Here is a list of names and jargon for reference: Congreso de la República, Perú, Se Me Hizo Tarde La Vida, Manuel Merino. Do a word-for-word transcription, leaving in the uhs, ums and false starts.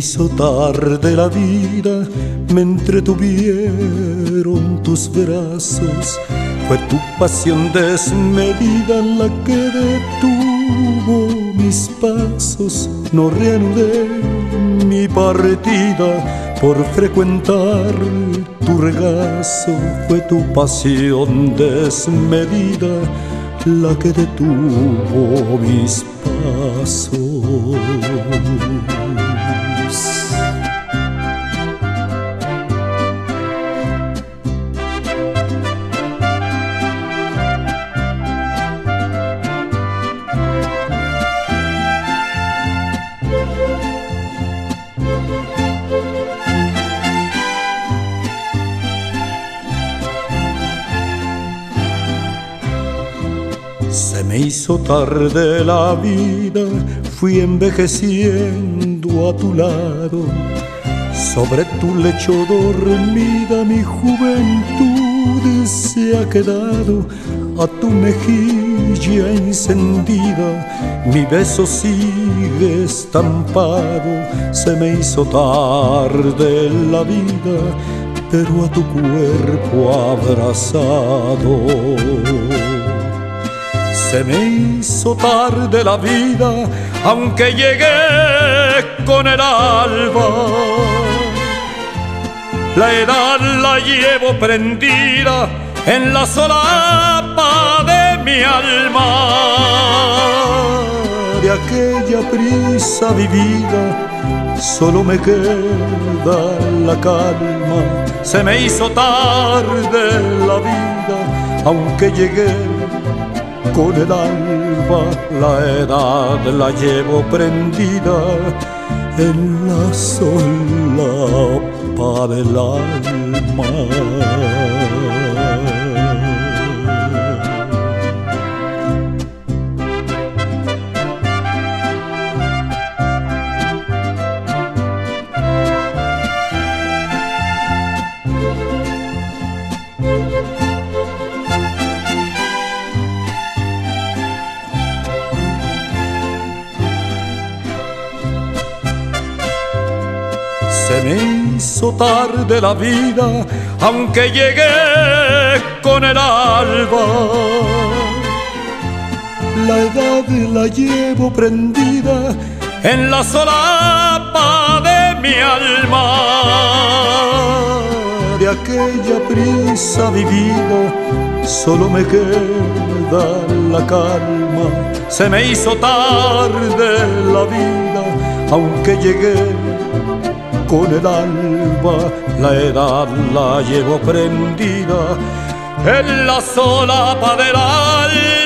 hizo tarde la vida, me entretuvieron tus brazos. Fue tu pasión desmedida la que detuvo mis pasos. No reanudé mi partida por frecuentar tu regazo. Fue tu pasión desmedida la que detuvo mis pasos. Se me hizo tarde la vida, fui envejeciendo a tu lado. Sobre tu lecho dormida mi juventud se ha quedado. A tu mejilla encendida mi beso sigue estampado. Se me hizo tarde la vida, pero a tu cuerpo abrazado. Se me hizo tarde la vida, aunque llegué con el alba. La edad la llevo prendida en la solapa de mi alma. De aquella prisa vivida solo me queda la calma. Se me hizo tarde la vida, aunque llegué con el alba, la edad la llevo prendida en la solapa del alma. Se me hizo tarde la vida, aunque llegué con el alba. La edad la llevo prendida en la solapa de mi alma. De aquella prisa vivida solo me queda la calma. Se me hizo tarde la vida, aunque llegué con el alba, la edad la llevo prendida en la solapa del alba.